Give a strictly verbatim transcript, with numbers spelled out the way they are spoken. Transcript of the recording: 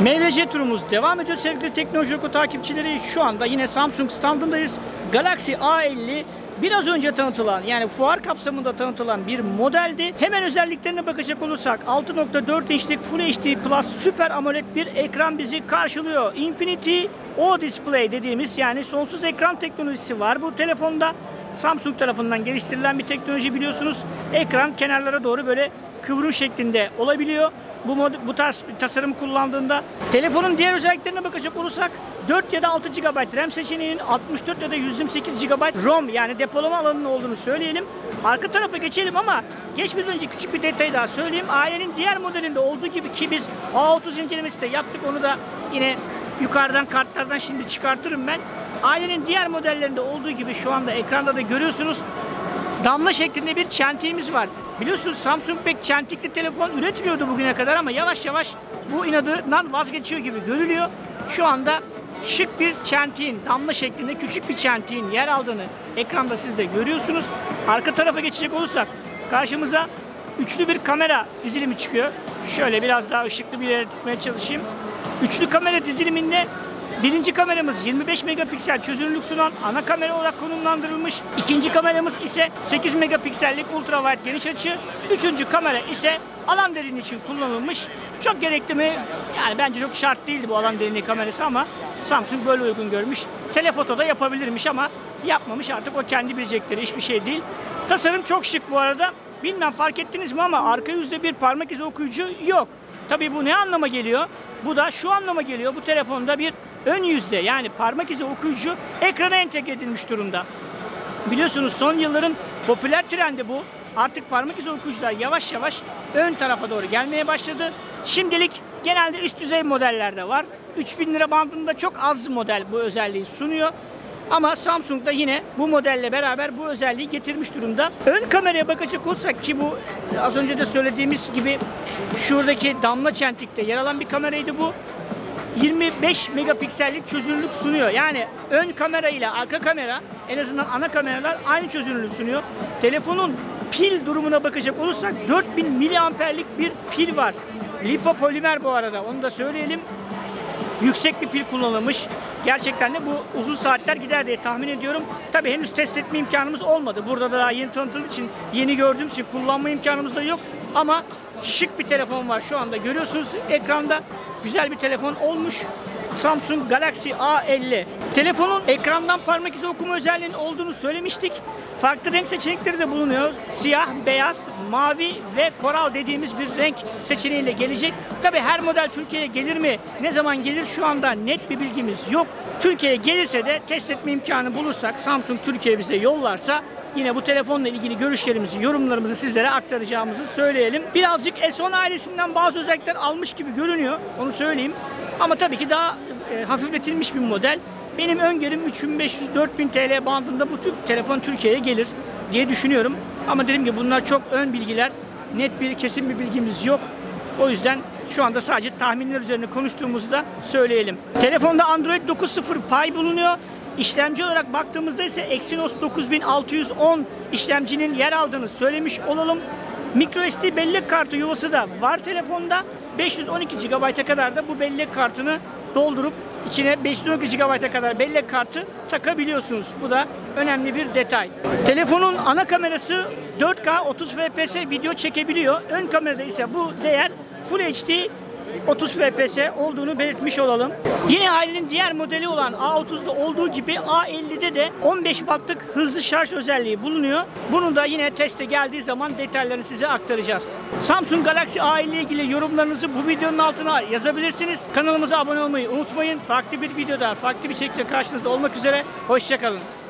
M W C turumuz devam ediyor sevgili Teknolojioku takipçileri. Şu anda yine Samsung standındayız. Galaxy A elli biraz önce tanıtılan, yani fuar kapsamında tanıtılan bir modeldi. Hemen özelliklerine bakacak olursak altı nokta dört inçlik Full H D Plus Super AMOLED bir ekran bizi karşılıyor. Infinity O Display dediğimiz, yani sonsuz ekran teknolojisi var bu telefonda. Samsung tarafından geliştirilen bir teknoloji biliyorsunuz. Ekran kenarlara doğru böyle kıvrım şeklinde olabiliyor. Bu, mod, bu tarz tasarım kullandığında. Telefonun diğer özelliklerine bakacak olursak dört ya da altı gigabayt RAM seçeneğinin altmış dört ya da yüz yirmi sekiz gigabayt ROM, yani depolama alanının olduğunu söyleyelim. Arka tarafa geçelim ama geçmeden önce küçük bir detayı daha söyleyeyim. Ailenin diğer modelinde olduğu gibi, ki biz A otuz incelemesi de yaptık, onu da yine yukarıdan kartlardan şimdi çıkartırım ben. Ailenin diğer modellerinde olduğu gibi şu anda ekranda da görüyorsunuz. Damla şeklinde bir çentiğimiz var. Biliyorsunuz Samsung pek çentikli telefon üretmiyordu bugüne kadar ama yavaş yavaş bu inadından vazgeçiyor gibi görülüyor. Şu anda şık bir çentiğin, damla şeklinde küçük bir çentiğin yer aldığını ekranda siz de görüyorsunuz. Arka tarafa geçecek olursak karşımıza üçlü bir kamera dizilimi çıkıyor. Şöyle biraz daha ışıklı bir yere tutmaya çalışayım. Üçlü kamera diziliminde birinci kameramız yirmi beş megapiksel çözünürlük sunan ana kamera olarak konumlandırılmış. İkinci kameramız ise sekiz megapiksellik ultrawide geniş açı. Üçüncü kamera ise alan derinliği için kullanılmış. Çok gerekli mi? Yani bence çok şart değildi bu alan derinliği kamerası ama Samsung böyle uygun görmüş. Telefoto da yapabilirmiş ama yapmamış, artık o kendi bilecekleri, hiçbir şey değil. Tasarım çok şık bu arada. Bilmem fark ettiniz mi ama arka yüzde bir parmak izi okuyucu yok. Tabii bu ne anlama geliyor? Bu da şu anlama geliyor. Bu telefonda bir ön yüzde, yani parmak izi okuyucu ekrana entegre edilmiş durumda. Biliyorsunuz son yılların popüler trendi bu. Artık parmak izi okuyucular yavaş yavaş ön tarafa doğru gelmeye başladı. Şimdilik genelde üst düzey modellerde var. üç bin lira bandında çok az model bu özelliği sunuyor. Ama Samsung da yine bu modelle beraber bu özelliği getirmiş durumda. Ön kameraya bakacak olsak, ki bu az önce de söylediğimiz gibi şuradaki damla çentikte yer alan bir kameraydı bu. yirmi beş megapiksellik çözünürlük sunuyor. Yani ön kamera ile arka kamera, en azından ana kameralar aynı çözünürlüğü sunuyor. Telefonun pil durumuna bakacak olursak dört bin miliamperlik bir pil var. Lipopolimer bu arada, onu da söyleyelim. Yüksek bir pil kullanılmış. Gerçekten de bu uzun saatler gider diye tahmin ediyorum. Tabii henüz test etme imkanımız olmadı. Burada da daha yeni tanıtıldığı için, yeni gördüğümüz için kullanma imkanımız da yok. Ama şık bir telefon var şu anda. Görüyorsunuz ekranda güzel bir telefon olmuş. Samsung Galaxy A elli. Telefonun ekrandan parmak izi okuma özelliğinin olduğunu söylemiştik. Farklı renk seçenekleri de bulunuyor. Siyah, beyaz, mavi ve koral dediğimiz bir renk seçeneğiyle gelecek. Tabii her model Türkiye'ye gelir mi? Ne zaman gelir? Şu anda net bir bilgimiz yok. Türkiye'ye gelirse de test etme imkanı bulursak, Samsung Türkiye bize yollarsa yine bu telefonla ilgili görüşlerimizi, yorumlarımızı sizlere aktaracağımızı söyleyelim. Birazcık S on ailesinden bazı özellikler almış gibi görünüyor, onu söyleyeyim. Ama tabii ki daha e, hafifletilmiş bir model. Benim öngörüm üç bin beş yüz dört bin TL bandında bu tür telefon Türkiye'ye gelir diye düşünüyorum. Ama dedim ki bunlar çok ön bilgiler. Net bir, kesin bir bilgimiz yok. O yüzden şu anda sadece tahminler üzerine konuştuğumuzda söyleyelim. Telefonda Android dokuz nokta sıfır Pie bulunuyor. İşlemci olarak baktığımızda ise Exynos dokuz bin altı yüz on işlemcinin yer aldığını söylemiş olalım. MicroSD bellek kartı yuvası da var telefonda. beş yüz on iki gigabayta kadar da bu bellek kartını doldurup içine beş yüz on iki gigabayta kadar bellek kartı takabiliyorsunuz. Bu da önemli bir detay. Telefonun ana kamerası dört K otuz F P S video çekebiliyor. Ön kamerada ise bu değer Full H D otuz F P S olduğunu belirtmiş olalım. Yine ailenin diğer modeli olan A otuzda olduğu gibi A ellide de on beş wattlık hızlı şarj özelliği bulunuyor. Bunu da yine teste geldiği zaman detaylarını size aktaracağız. Samsung Galaxy A elli ile ilgili yorumlarınızı bu videonun altına yazabilirsiniz. Kanalımıza abone olmayı unutmayın. Farklı bir videoda, farklı bir şekilde karşınızda olmak üzere. Hoşça kalın.